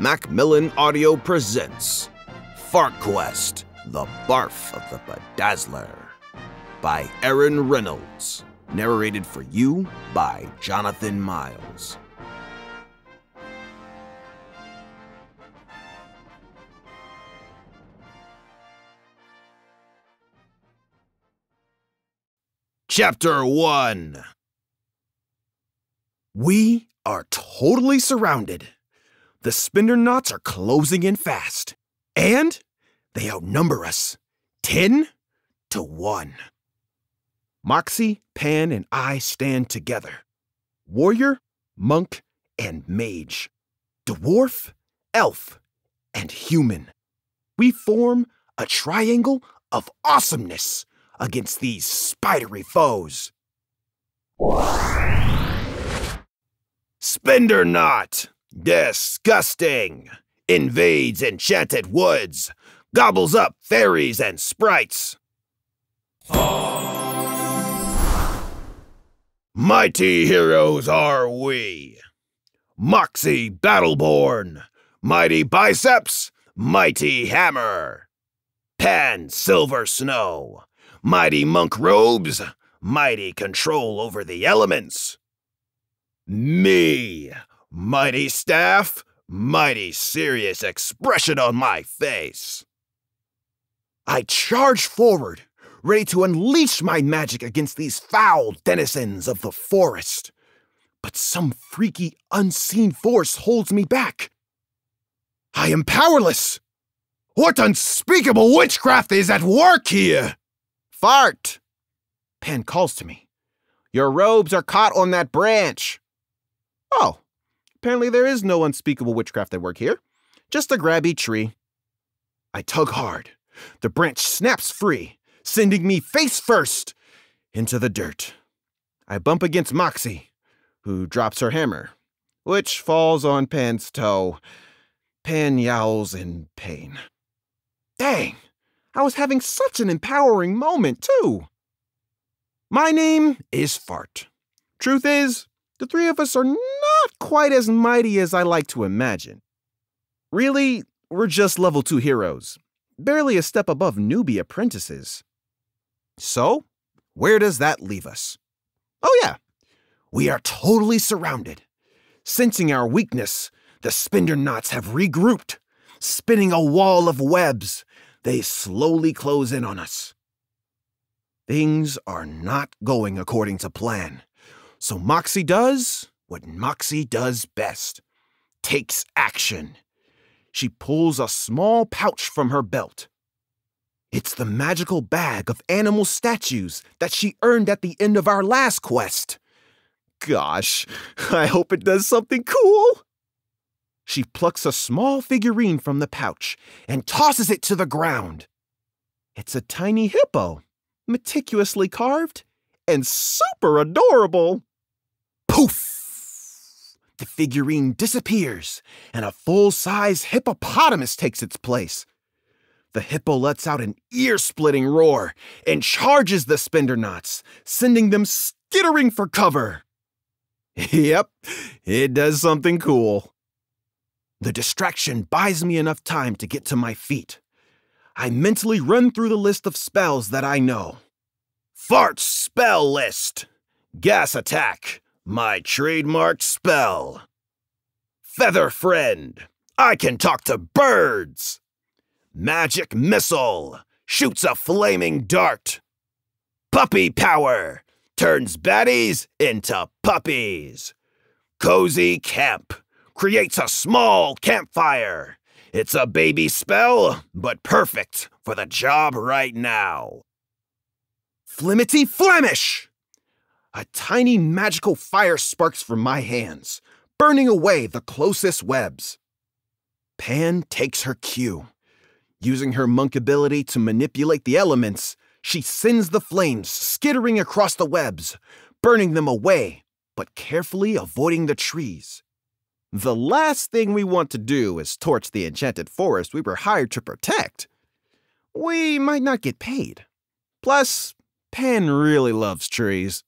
Macmillan Audio presents Fart Quest The Barf of the Bedazzler by Aaron Reynolds, narrated for you by Jonathan Myles. Chapter 1. We are totally surrounded. The Spindernauts are closing in fast, and they outnumber us 10-1. Moxie, Pan, and I stand together. Warrior, monk, and mage. Dwarf, elf, and human. We form a triangle of awesomeness against these spidery foes. Spindernaut! Disgusting! Invades enchanted woods, gobbles up fairies and sprites. Mighty heroes are we! Moxie Battleborn, mighty biceps, mighty hammer. Pan Silver Snow, mighty monk robes, mighty control over the elements. Me! Mighty staff, mighty serious expression on my face. I charge forward, ready to unleash my magic against these foul denizens of the forest. But some freaky, unseen force holds me back. I am powerless. What unspeakable witchcraft is at work here? Fart! Pan calls to me. Your robes are caught on that branch. Oh. Apparently there is no unspeakable witchcraft at work here. Just a grabby tree. I tug hard. The branch snaps free, sending me face first into the dirt. I bump against Moxie, who drops her hammer, which falls on Pan's toe. Pan yowls in pain. Dang, I was having such an empowering moment, too. My name is Fart. Truth is, the three of us are not quite as mighty as I like to imagine. Really, we're just level 2 heroes, barely a step above newbie apprentices. So, where does that leave us? Oh yeah, we are totally surrounded. Sensing our weakness, the Spindernauts have regrouped. Spinning a wall of webs, they slowly close in on us. Things are not going according to plan. So Moxie does what Moxie does best, takes action. She pulls a small pouch from her belt. It's the magical bag of animal statues that she earned at the end of our last quest. Gosh, I hope it does something cool. She plucks a small figurine from the pouch and tosses it to the ground. It's a tiny hippo, meticulously carved and super adorable. Poof! The figurine disappears, and a full-size hippopotamus takes its place. The hippo lets out an ear-splitting roar and charges the Spindernauts, sending them skittering for cover. Yep, it does something cool. The distraction buys me enough time to get to my feet. I mentally run through the list of spells that I know. Fart's spell list. Gas attack. My trademark spell. Feather friend. I can talk to birds. Magic missile. Shoots a flaming dart. Puppy power. Turns baddies into puppies. Cozy camp. Creates a small campfire. It's a baby spell, but perfect for the job right now. Flimity Flemish! A tiny magical fire sparks from my hands, burning away the closest webs. Pan takes her cue. Using her monk ability to manipulate the elements, she sends the flames skittering across the webs, burning them away, but carefully avoiding the trees. The last thing we want to do is torch the enchanted forest we were hired to protect. We might not get paid. Plus, Pan really loves trees.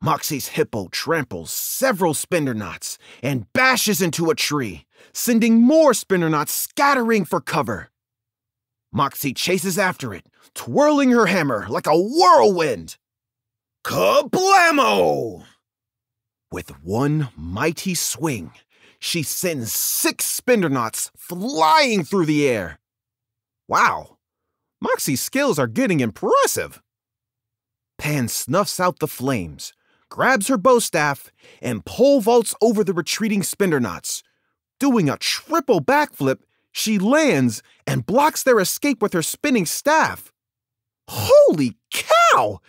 Moxie's hippo tramples several Spindernauts and bashes into a tree, sending more Spindernauts scattering for cover. Moxie chases after it, twirling her hammer like a whirlwind. Kablamo! With one mighty swing, she sends 6 Spindernauts flying through the air. Wow, Moxie's skills are getting impressive. Pan snuffs out the flames, grabs her bow staff, and pole vaults over the retreating Spindernauts. Doing a triple backflip, she lands and blocks their escape with her spinning staff. Holy cow!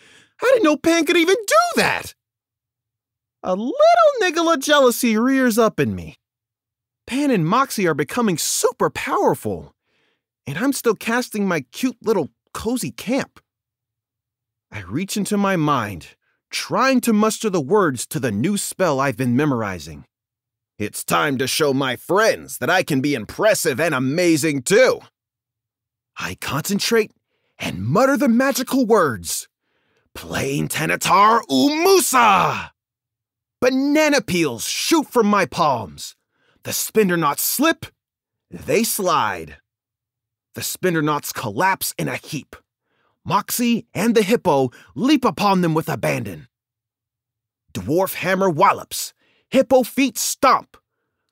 I didn't know Pan could even do that! A little niggle of jealousy rears up in me. Pan and Moxie are becoming super powerful, and I'm still casting my cute little cozy camp. I reach into my mind, trying to muster the words to the new spell I've been memorizing. It's time to show my friends that I can be impressive and amazing too. I concentrate and mutter the magical words. Plain Tanatar Umusa! Banana peels shoot from my palms. The Spindernauts slip, they slide. The Spindernauts collapse in a heap. Moxie and the hippo leap upon them with abandon. Dwarf hammer wallops. Hippo feet stomp.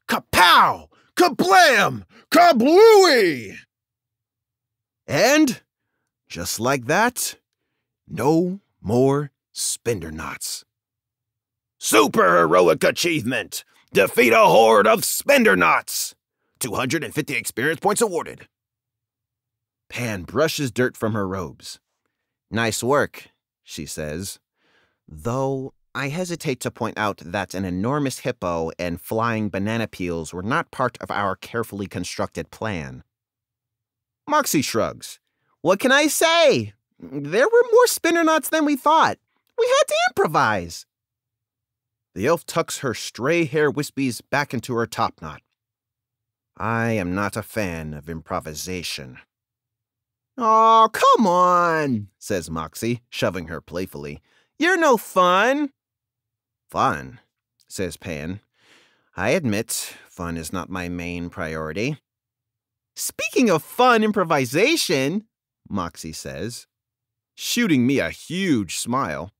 Kapow! Kablam! Kablooey! And, just like that, no more Spindernauts. Super heroic achievement! Defeat a horde of Spindernauts! 250 experience points awarded. Pan brushes dirt from her robes. Nice work, she says, though I hesitate to point out that an enormous hippo and flying banana peels were not part of our carefully constructed plan. Moxie shrugs. What can I say? There were more Spindernauts than we thought. We had to improvise. The elf tucks her stray hair wispies back into her topknot. I am not a fan of improvisation. Oh, come on, says Moxie, shoving her playfully. You're no fun. Fun, says Pan. I admit, fun is not my main priority. Speaking of fun improvisation, Moxie says, shooting me a huge smile.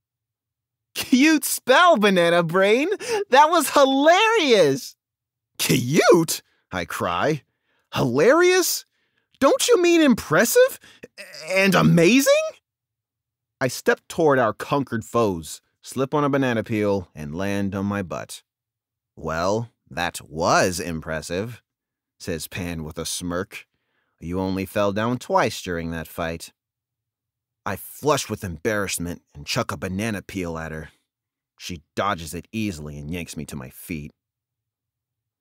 Cute spell, Banana Brain. That was hilarious. Cute? I cry. Hilarious? Don't you mean impressive? And amazing? I step toward our conquered foes, slip on a banana peel, and land on my butt. Well, that was impressive, says Pan with a smirk. You only fell down twice during that fight. I flush with embarrassment and chuck a banana peel at her. She dodges it easily and yanks me to my feet.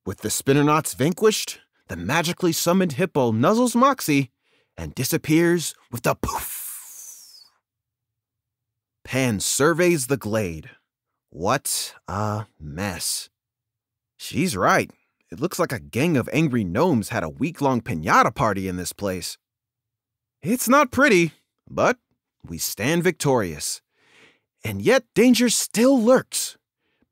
With the Spindernauts vanquished, the magically summoned hippo nuzzles Moxie and disappears with a poof. Pan surveys the glade. What a mess. She's right. It looks like a gang of angry gnomes had a week-long piñata party in this place. It's not pretty, but we stand victorious. And yet danger still lurks,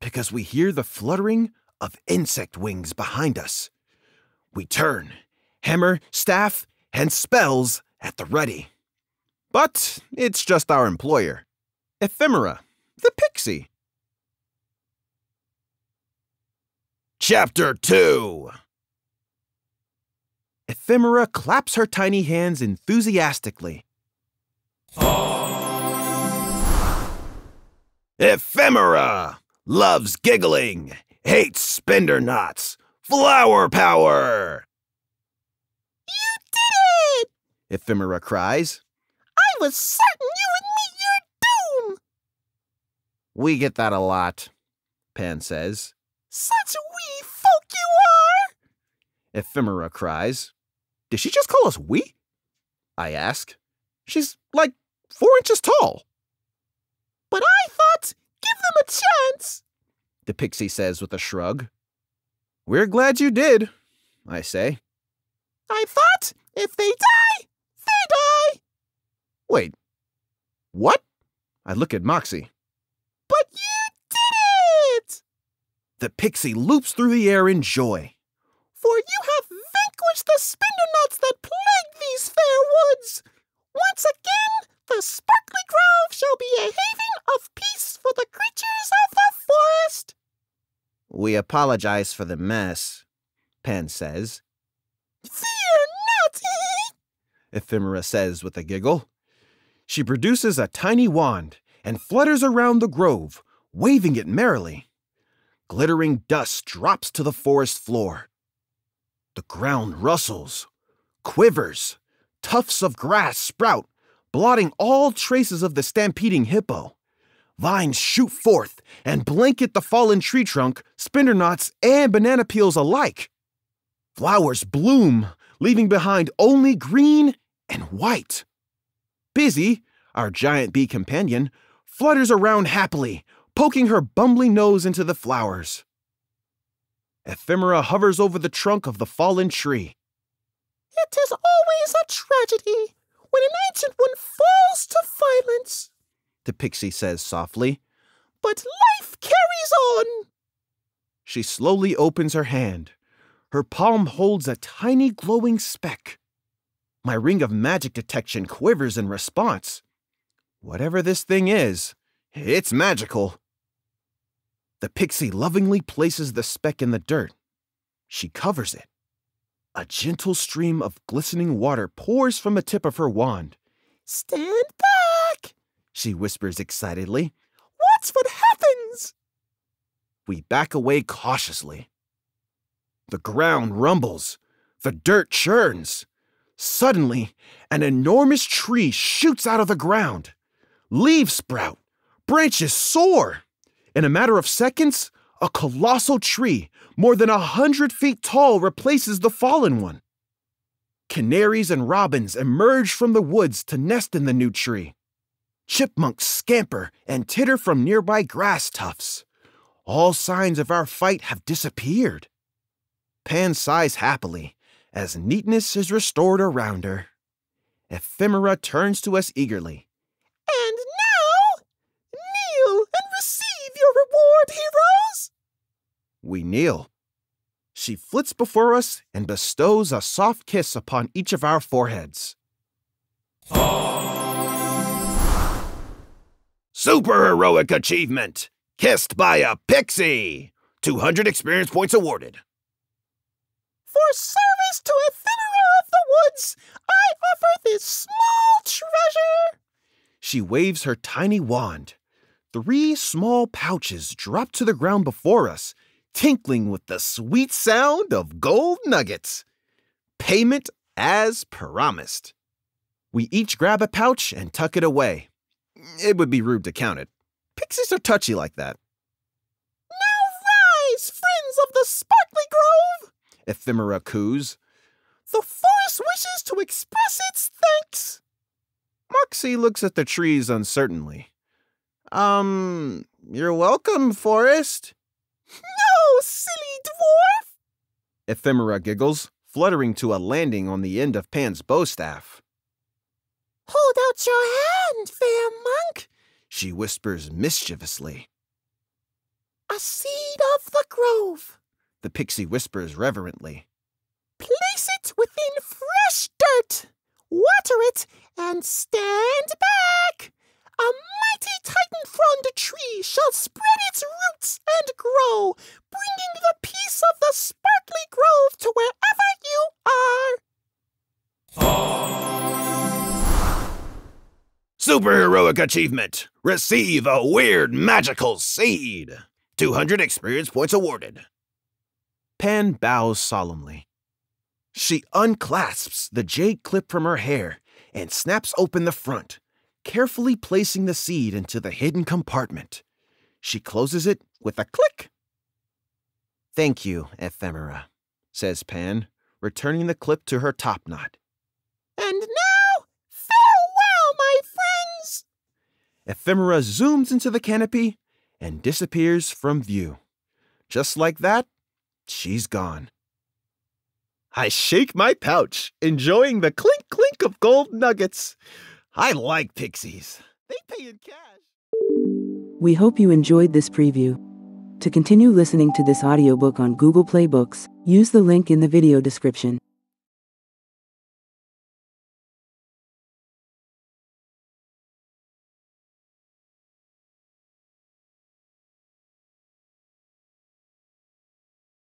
because we hear the fluttering of insect wings behind us. We turn, hammer, staff, and spells at the ready. But it's just our employer, Ephemera, the pixie. Chapter 2. Ephemera claps her tiny hands enthusiastically. Oh. Ephemera loves giggling, hates Spindernauts, flower power. You did it! Ephemera cries. I was certain you would. We get that a lot, Pan says. Such wee folk you are! Ephemera cries. Did she just call us we? I ask. She's like 4 inches tall. But I thought, give them a chance, the pixie says with a shrug. We're glad you did, I say. I thought, if they die, they die. Wait, what? I look at Moxie. But you did it! The pixie loops through the air in joy. for you have vanquished the Spindernauts that plague these fair woods. Once again, the sparkly grove shall be a haven of peace for the creatures of the forest. We apologize for the mess, Pan says. Fear not, Ephemera says with a giggle. She produces a tiny wand and flutters around the grove, waving it merrily. Glittering dust drops to the forest floor. The ground rustles, quivers, tufts of grass sprout, blotting all traces of the stampeding hippo. Vines shoot forth and blanket the fallen tree trunk, spindernauts, and banana peels alike. Flowers bloom, leaving behind only green and white. Busy, our giant bee companion, flutters around happily, poking her bumbling nose into the flowers. Ephemera hovers over the trunk of the fallen tree. It is always a tragedy when an ancient one falls to violence, the pixie says softly. But life carries on. She slowly opens her hand. Her palm holds a tiny glowing speck. My ring of magic detection quivers in response. Whatever this thing is, it's magical. The pixie lovingly places the speck in the dirt. She covers it. A gentle stream of glistening water pours from the tip of her wand. Stand back, she whispers excitedly. Watch what happens. We back away cautiously. The ground rumbles. The dirt churns. Suddenly, an enormous tree shoots out of the ground. Leaves sprout. Branches soar. In a matter of seconds, a colossal tree, more than 100 feet tall, replaces the fallen one. Canaries and robins emerge from the woods to nest in the new tree. Chipmunks scamper and titter from nearby grass tufts. All signs of our fight have disappeared. Pan sighs happily as neatness is restored around her. Ephemera turns to us eagerly. And receive your reward, heroes! We kneel. She flits before us and bestows a soft kiss upon each of our foreheads. Oh. Superheroic achievement! Kissed by a pixie! 200 experience points awarded. For service to Ephemera of the Woods, I offer this small treasure! She waves her tiny wand. Three small pouches drop to the ground before us, tinkling with the sweet sound of gold nuggets. Payment as promised. We each grab a pouch and tuck it away. It would be rude to count it. Pixies are touchy like that. Now rise, friends of the Sparkly Grove, Ephemera coos. The forest wishes to express its thanks. Moxie looks at the trees uncertainly. You're welcome, forest. No, silly dwarf! Ephemera giggles, fluttering to a landing on the end of Pan's bowstaff. Hold out your hand, fair monk, she whispers mischievously. A seed of the grove, the pixie whispers reverently. Place it within fresh dirt, water it, and stand back. A mighty titan frond tree shall spread its roots and grow, bringing the peace of the sparkly grove to wherever you are. Oh. Superheroic achievement. Receive a weird magical seed. 200 experience points awarded. Pan bows solemnly. She unclasps the jade clip from her hair and snaps open the front, carefully placing the seed into the hidden compartment. She closes it with a click. Thank you, Ephemera, says Pan, returning the clip to her topknot. And now, farewell, my friends! Ephemera zooms into the canopy and disappears from view. Just like that, she's gone. I shake my pouch, enjoying the clink-clink of gold nuggets. I like pixies. They pay in cash. We hope you enjoyed this preview. To continue listening to this audiobook on Google Play Books, Use the link in the video description.